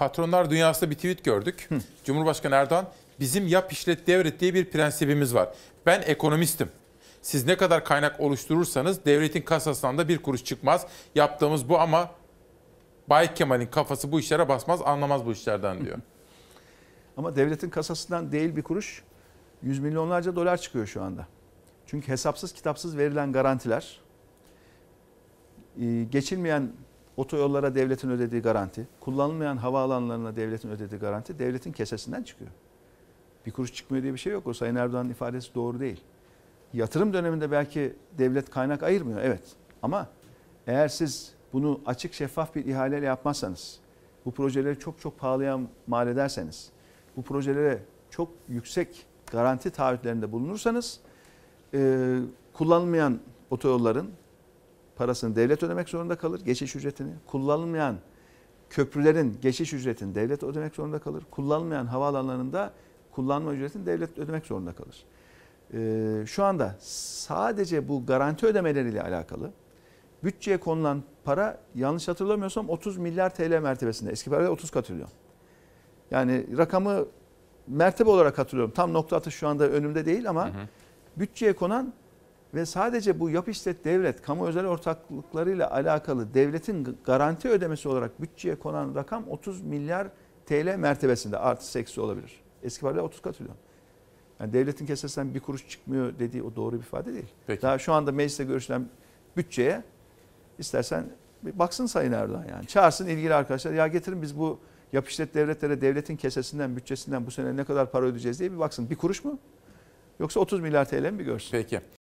Patronlar Dünyası'nda bir tweet gördük. Cumhurbaşkanı Erdoğan, bizim yap işlet devret diye bir prensibimiz var. Ben ekonomistim. Siz ne kadar kaynak oluşturursanız devletin kasasından da bir kuruş çıkmaz. Yaptığımız bu ama Bay Kemal'in kafası bu işlere basmaz, anlamaz bu işlerden diyor. Ama devletin kasasından değil bir kuruş, yüz milyonlarca dolar çıkıyor şu anda. Çünkü hesapsız kitapsız verilen garantiler, geçilmeyen otoyollara devletin ödediği garanti, kullanılmayan havaalanlarına devletin ödediği garanti devletin kesesinden çıkıyor. Bir kuruş çıkmıyor diye bir şey yok. O Sayın Erdoğan'ın ifadesi doğru değil. Yatırım döneminde belki devlet kaynak ayırmıyor, evet. Ama eğer siz bunu açık şeffaf bir ihaleyle yapmazsanız, bu projeleri çok çok pahalıya mal ederseniz, bu projelere çok yüksek garanti taahhütlerinde bulunursanız, kullanılmayan otoyolların parasını devlet ödemek zorunda kalır, geçiş ücretini. Kullanılmayan köprülerin geçiş ücretini devlet ödemek zorunda kalır. Kullanılmayan havaalanlarında kullanma ücretini devlet ödemek zorunda kalır. Şu anda sadece bu garanti ödemeleriyle alakalı bütçeye konulan para, yanlış hatırlamıyorsam 30 milyar TL mertebesinde. Eski parayla 30 katrilyon. Yani rakamı mertebe olarak hatırlıyorum. Tam nokta atışı şu anda önümde değil ama bütçeye konan ve sadece bu yap işlet devlet, kamu özel ortaklıklarıyla alakalı devletin garanti ödemesi olarak bütçeye konan rakam 30 milyar TL mertebesinde, artı eksi olabilir. Eski parayla 30 katrilyon. Yani devletin kesesinden bir kuruş çıkmıyor dediği o doğru bir ifade değil. Peki. Daha şu anda mecliste görüşülen bütçeye istersen bir baksın Sayın Erdoğan yani. Çağırsın ilgili arkadaşlar, ya getirin biz bu yap işlet devletlere devletin kesesinden, bütçesinden bu sene ne kadar para ödeyeceğiz diye bir baksın. Bir kuruş mu? Yoksa 30 milyar TL mi bir görsün? Peki.